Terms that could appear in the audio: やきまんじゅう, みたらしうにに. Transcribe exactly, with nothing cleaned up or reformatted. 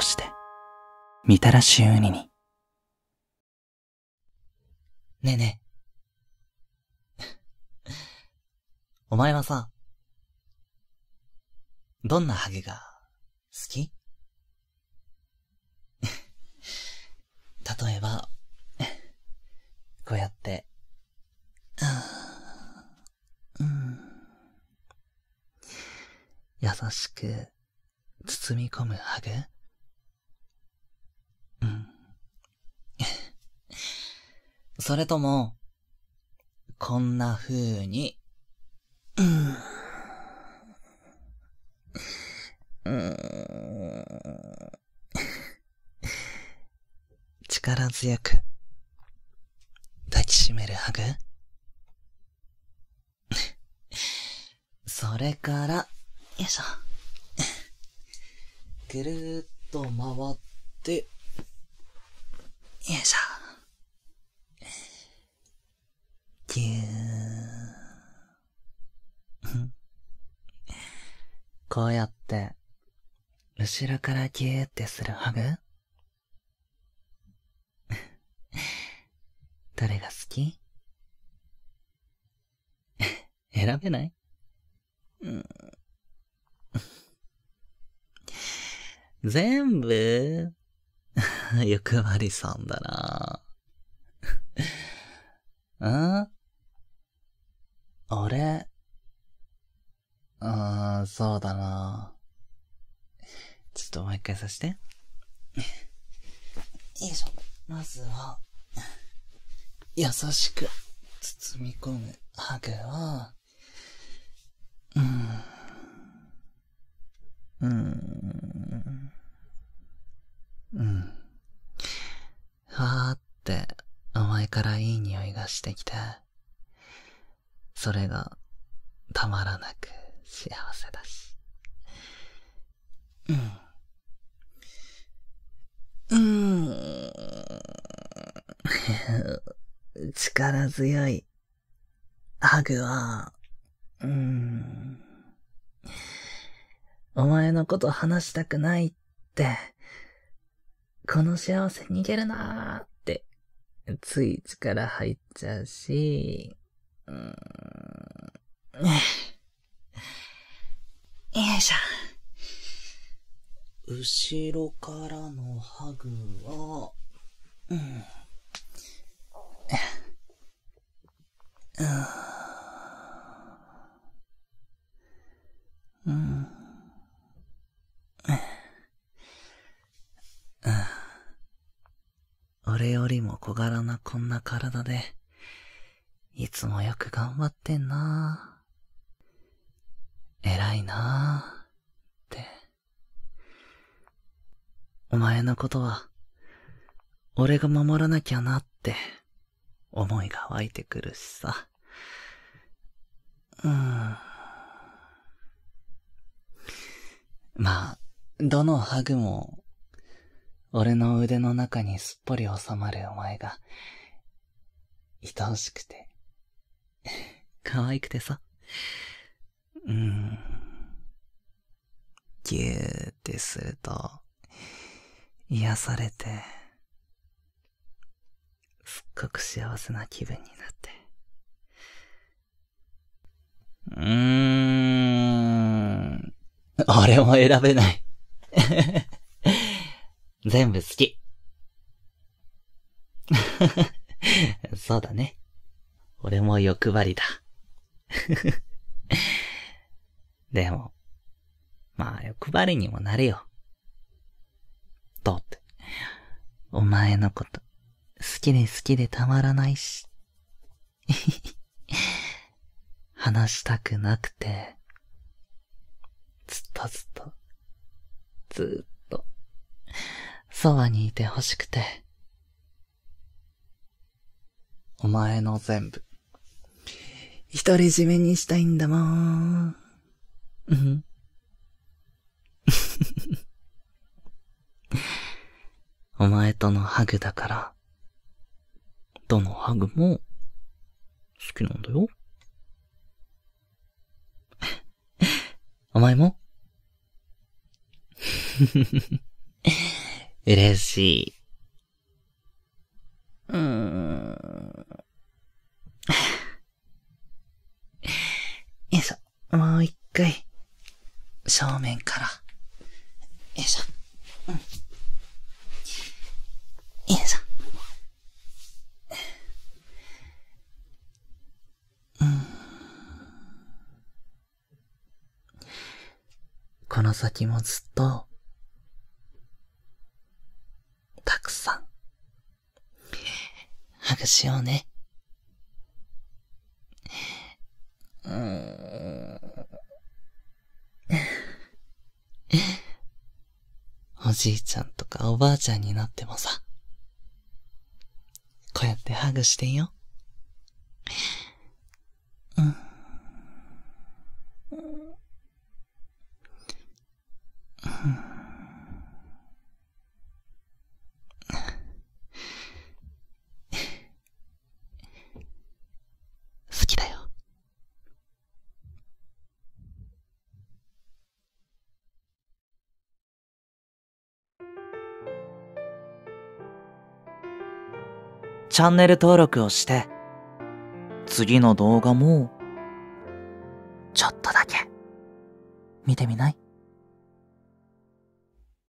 としてみたらしウニに。ねえねえお前はさ、どんなハゲが好き？例えばこうやって優しく包み込むハグ？うん。それとも、こんな風に、うん。うん。力強く抱きしめるハグ？それから、よいしょ。ぐるーっと回って、よいしょ。ぎゅー。こうやって、後ろからぎゅーってするハグ？どれが好き？選べない？うん、全部欲張りさんだな。うん俺、ああ、そうだな。ちょっともう一回させて。よいしょ。まずは、優しく包み込むハグは、うん。うん。うん。ふわーって甘いからいい匂いがしてきて、それがたまらなく幸せだし。うん。うん。力強いハグは、うーん。お前のこと話したくないって、この幸せ逃げるなーって、つい力入っちゃうし、うーん。よいしょ。後ろからのハグは、うん。うんうん。俺よりも小柄なこんな体で、いつもよく頑張ってんなぁ。偉いなぁって。お前のことは、俺が守らなきゃなって、思いが湧いてくるしさ。うん。まあ、どのハグも、俺の腕の中にすっぽり収まるお前が、愛おしくて、可愛くてさ。うーん。ぎゅーってすると、癒されて、すっごく幸せな気分になって。うーん。俺も選べない。全部好き。そうだね。俺も欲張りだ。でも、まあ欲張りにもなれよ。だって、お前のこと、好きで好きでたまらないし。話したくなくて、ずっとずっと、ずっと、そばにいてほしくて。お前の全部、独り占めにしたいんだもん。うん。お前とのハグだから、どのハグも好きなんだよ。お前も？嬉しい。うーん。よいしょ。もう一回。正面から。よいしょ。うん。よいしょ。この先もずっと、たくさん、ハグしようね。うーん。おじいちゃんとかおばあちゃんになってもさ、こうやってハグしてんよ。うん。チャンネル登録をして、次の動画も、ちょっとだけ、見てみない？